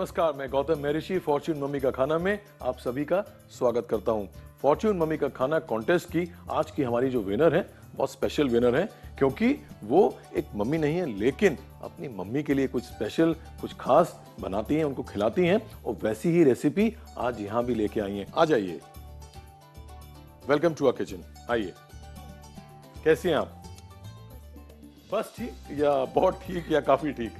नमस्कार, मैं Gautam मेरिशी Fortune mummy का खाना में आप सभी का स्वागत करता हूं। फॉर्च्यून मम्मी का खाना कॉन्टेस्ट की आज की हमारी जो विनर है बहुत स्पेशल विनर है, क्योंकि वो एक मम्मी नहीं है लेकिन अपनी मम्मी के लिए कुछ स्पेशल कुछ खास बनाती हैं, उनको खिलाती हैं और वैसी ही रेसिपी आज यहाँ भी लेके आई हैं। आ जाइए, वेलकम टू आवर किचन। आइए, कैसी हैं आप? बस ठीक या बहुत ठीक या काफी ठीक?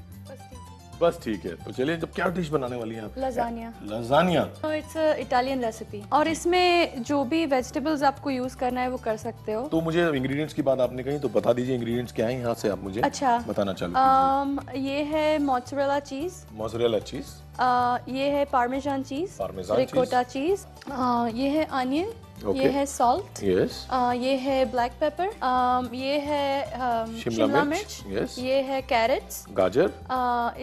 बस ठीक है। तो चलिए, जब क्या डिश बनाने वाली हैं आप? Lasagna. Lasagna, it's Italian recipe और इसमें जो भी वेजिटेबल्स आपको यूज करना है वो कर सकते हो। तो मुझे इंग्रेडिएंट्स की बात आपने कही, तो बता दीजिए इंग्रेडिएंट्स क्या हैं, यहाँ से आप मुझे अच्छा बताना चालू। ये है मोज़रेला चीज, ये है पार्मेज़न चीज, रिकोटा चीज, ये है अनियन, ये है सॉल्ट, ये है ब्लैक पेपर, ये है शिमला मिर्च, ये है कैरेट्स, गाजर,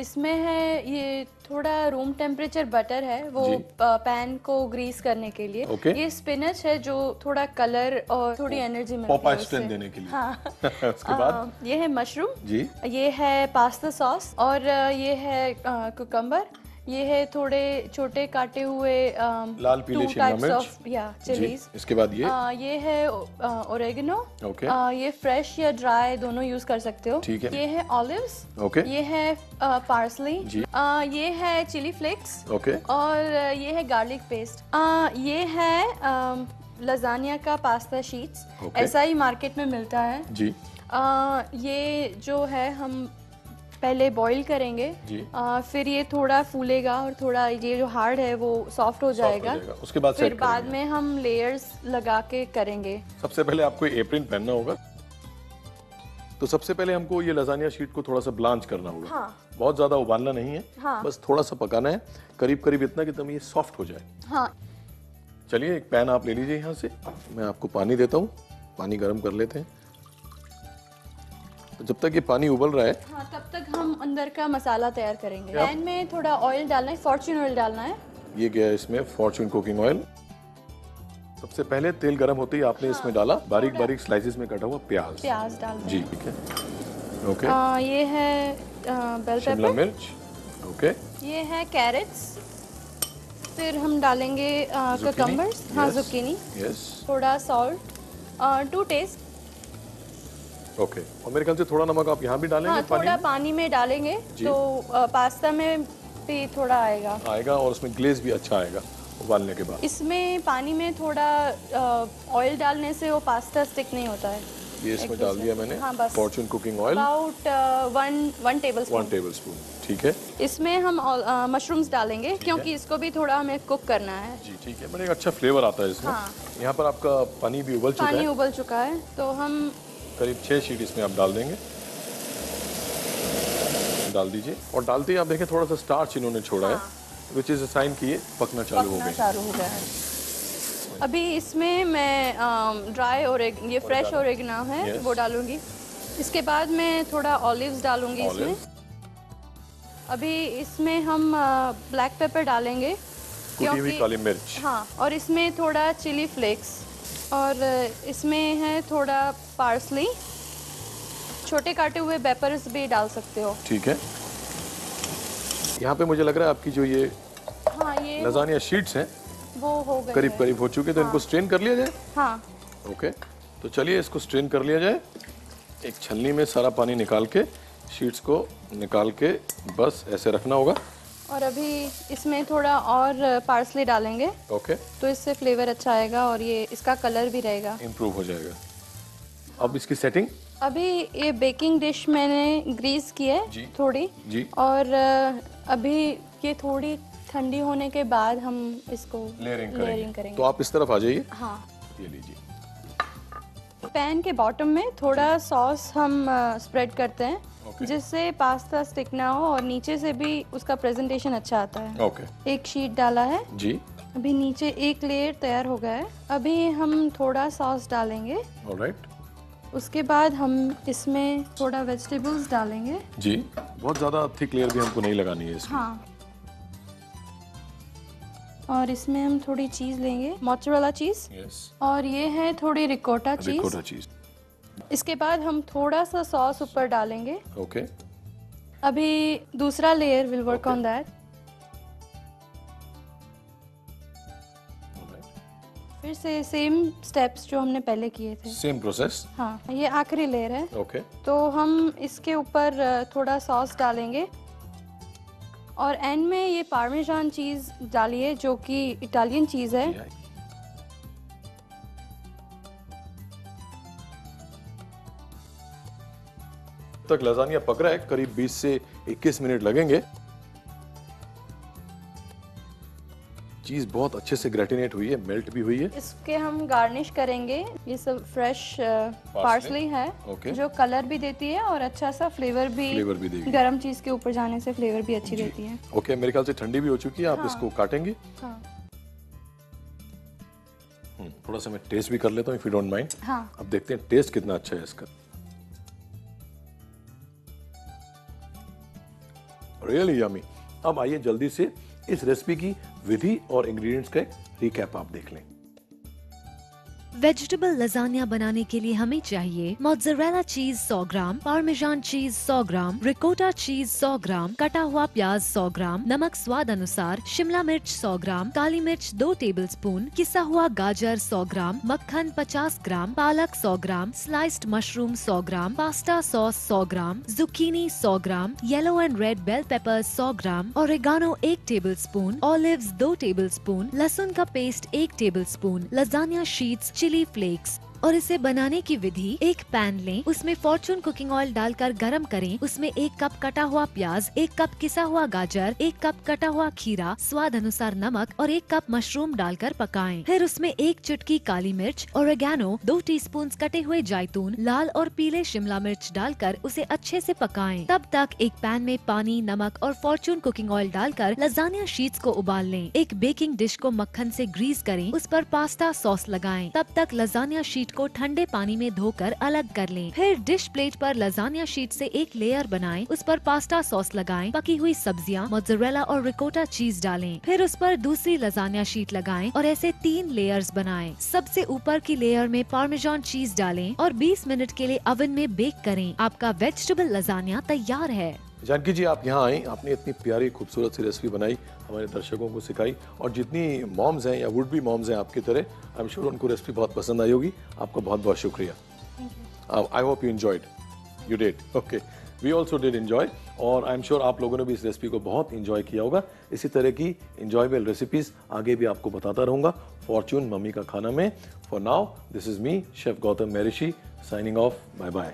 इसमें है ये थोड़ा रूम टेम्परेचर बटर है वो पैन को ग्रीस करने के लिए, ये स्पिनच है जो थोड़ा कलर और थोड़ी एनर्जी देने के लिए, उसके बाद ये है मशरूम, ये है पास्ता सॉस और ये है कुकम्बर, ये है थोड़े छोटे काटे हुए लाल पीले शिमला मिर्च या चिलीज। इसके बाद ये है ओरिगानो, ये फ्रेश या ड्राई दोनों यूज कर सकते हो। ये है ऑलिव्स, ये है पार्सली, ये है चिली फ्लेक्स और ये है गार्लिक पेस्ट। ये है लज़ानिया का पास्ता शीट्स, ऐसा ही मार्केट में मिलता है जी। ये जो है हम पहले बॉईल करेंगे, फिर ये थोड़ा फूलेगा और थोड़ा ये जो हार्ड है वो सॉफ्ट हो जाएगा, उसके बाद फिर बाद में हम लेयर्स लगा के करेंगे। सबसे पहले आपको एप्रिन पहनना होगा, तो सबसे पहले हमको ये लज़ानिया शीट को थोड़ा सा ब्लांच करना होगा। बहुत ज़्यादा उबालना नहीं है, बस थोड़ा सा पकाना है, करीब करीब इतना कि तब ये सॉफ्ट हो जाए। चलिए, एक पैन आप ले लीजिए, यहाँ से मैं आपको पानी देता हूँ, पानी गर्म कर लेते हैं। तो जब तक ये पानी उबल रहा है तब तक हम अंदर का मसाला तैयार करेंगे। पैन में थोड़ा ऑयल डालना है, फॉर्च्यून ऑयल डालना है। ये क्या है इसमें? Fortune cooking oil. सबसे पहले तेल गर्म होते ही आपने इसमें डाला बारीक बारीक स्लाइसेस में कटा हुआ प्याज। प्याज डाल जी, ठीक है। ओके, ये है बेल पेपर, मिर्च, ओके, ये है कैरेट्स, फिर हम डालेंगे ककम्बर्स, हाँ जुकीनी, थोड़ा सॉल्ट टू टेस्ट, ओके और मेरे ख्याल से थोड़ा नमक आप यहाँ भी डालेंगे। थोड़ा पानी में डालेंगे तो पास्ता में भी थोड़ा आएगा और उसमें ग्लेज भी अच्छा आएगा उबालने के बाद। इसमें पानी में थोड़ा ऑयल डालने से वो पास्ता स्टिक नहीं होता है। ये इसमें डाल दिया मैंने Fortune cooking oil, about 1 tablespoon, ठीक है। इसमें हम मशरूम्स डालेंगे क्योंकि इसको भी थोड़ा हमें कुक करना है जी, ठीक है। बड़ा अच्छा फ्लेवर आता है इसमें। यहाँ पर आपका पानी भी उबल चुका है, तो हम करीब 6 शीट इसमें आप डाल देंगे, डाल दीजिए। और डालते ही आप देखें थोड़ा सा स्टार्च इन्होंने छोड़ा है, विच इज अ साइन कि ये पकना चालू हो गया है। अभी इसमें मैं ड्राई ओरिगानो, ये फ्रेश ओरिगानो है वो डालूंगी। इसके बाद मैं थोड़ा ऑलिव्स डालूंगी इसमें। अभी इसमें हम ब्लैक पेपर डालेंगे, कुटी हुई काली मिर्च, और इसमें थोड़ा चिली फ्लेक्स और इसमें है थोड़ा पार्सली, छोटे काटे हुए पेपर्स भी डाल सकते हो, ठीक है। यहाँ पे मुझे लग रहा है आपकी जो ये लज़ानिया शीट्स हैं वो हो गए, करीब करीब हो चुके, तो इनको स्ट्रेन कर लिया जाए। ओके, तो चलिए इसको स्ट्रेन कर लिया जाए। एक छलनी में सारा पानी निकाल के, शीट्स को निकाल के बस ऐसे रखना होगा। और अभी इसमें थोड़ा और पार्सली डालेंगे, तो इससे फ्लेवर अच्छा आएगा और ये इसका कलर भी रहेगा, इम्प्रूव हो जाएगा। अब इसकी सेटिंग? अभी ये बेकिंग डिश मैंने ग्रीस की है थोड़ी और अभी ये थोड़ी ठंडी होने के बाद हम इसको लेयरिंग करेंगे। तो आप इस तरफ आ जाइए। ये लीजिए, पैन के बॉटम में थोड़ा सॉस हम स्प्रेड करते हैं जिससे पास्ता स्टिक ना हो और नीचे से भी उसका प्रेजेंटेशन अच्छा आता है। एक शीट डाला है जी, अभी नीचे एक लेयर तैयार हो गया है। अभी हम थोड़ा सॉस डालेंगे, उसके बाद हम इसमें थोड़ा वेजिटेबल्स डालेंगे जी। बहुत ज़्यादा थिक लेयर भी हमको नहीं लगानी है इसमें। और इसमें हम थोड़ी चीज़ लेंगे, मोज़रेला चीज़, और ये है थोड़ी रिकोटा चीज़। इसके बाद हम थोड़ा सा सॉस ऊपर डालेंगे। अभी दूसरा layer will work on that. फिर से सेम स्टेप्स जो हमने पहले किए थे, सेम प्रोसेस। हाँ, ये आखिरी लेयर है। ओके, तो हम इसके ऊपर थोड़ा सॉस डालेंगे और एंड में ये पार्मेज़न चीज़ डालिए जो कि इटालियन चीज़ है। तक लज़ानिया पक रहा है, करीब 20 से 21 मिनट लगेंगे। चीज़ बहुत अच्छे से ग्रेटिनेट हुई है, मेल्ट भी हुई है। इसके हम गार्निश करेंगे, ये सब फ्रेश पार्सली है। ओके, जो कलर भी देती है और अच्छा सा फ्लेवर भी देगी। गरम चीज़ के ऊपर जाने से फ्लेवर भी अच्छी देती है। ओके, मेरे ख्याल से ठंडी भी हो चुकी है। आप इसको काटेंगे? हाँ। थोड़ा सा मैं टेस्ट भी कर लेता हूँ, इफ यू डोंट माइंड। हाँ, अब देखते हैं टेस्ट कितना अच्छा है इसका। Really yummy. अब आइए जल्दी से इस रेसिपी की विधि और इंग्रेडिएंट्स का रिकैप आप देख लें। वेजिटेबल लज़ानिया बनाने के लिए हमें चाहिए मोज़रेला चीज 100 ग्राम, पार्मेज़न चीज 100 ग्राम, रिकोटा चीज 100 ग्राम, कटा हुआ प्याज 100 ग्राम, नमक स्वाद अनुसार, शिमला मिर्च 100 ग्राम, काली मिर्च 2 टेबलस्पून, किसा हुआ गाजर 100 ग्राम, मक्खन 50 ग्राम, पालक 100 gram, sliced mushroom 100 gram, pasta sauce 100 gram, zucchini 100 gram, yellow and red bell pepper 100 gram, oregano 1 tablespoon, olives 2 tablespoon, लहसुन का paste 1 tablespoon, lasagna sheets, chilli flakes. और इसे बनाने की विधि, एक पैन लें, उसमें फॉर्च्यून कुकिंग ऑयल डालकर गरम करें, उसमें 1 कप कटा हुआ प्याज, 1 कप किसा हुआ गाजर, 1 कप कटा हुआ खीरा, स्वाद अनुसार नमक और 1 कप मशरूम डालकर पकाएं। फिर उसमें 1 चुटकी काली मिर्च, ओरिगानो, 2 टीस्पून कटे हुए जैतून, लाल और पीले शिमला मिर्च डालकर उसे अच्छे से पकाएं। तब तक एक पैन में पानी, नमक और फॉर्च्यून कुकिंग ऑयल डालकर लज़ानिया शीट्स को उबाल लें। एक बेकिंग डिश को मक्खन से ग्रीस करें, उस पर पास्ता सॉस लगाएं। तब तक लज़ानिया शीट को ठंडे पानी में धोकर अलग कर लें। फिर डिश प्लेट पर लज़ानिया शीट से एक लेयर बनाएं, उस पर पास्ता सॉस लगाएं, पकी हुई सब्जियां, मोज़रेला और रिकोटा चीज डालें। फिर उस पर दूसरी लज़ानिया शीट लगाएं और ऐसे 3 लेयर्स बनाएं। सबसे ऊपर की लेयर में पार्मेज़न चीज डालें और 20 मिनट के लिए ओवन में बेक करें। आपका वेजिटेबल लज़ानिया तैयार है। जानकी जी, आप यहाँ आए, आपने इतनी प्यारी खूबसूरत सी रेसिपी बनाई, हमारे दर्शकों को सिखाई, और जितनी मॉम्स हैं या वुड बी मॉम्स हैं आपकी तरह, आई एम श्योर उनको रेसिपी बहुत पसंद आई होगी। आपका बहुत बहुत शुक्रिया। I hope you enjoyed. You did? Okay, we also did enjoy, और आई एम श्योर आप लोगों ने भी इस रेसिपी को बहुत एंजॉय किया होगा। इसी तरह की एंजॉयबल रेसिपीज आगे भी आपको बताता रहूँगा फॉर्च्यून मम्मी का खाना में। For now, this is me, Chef Gautam Maharishi, signing off. Bye-bye.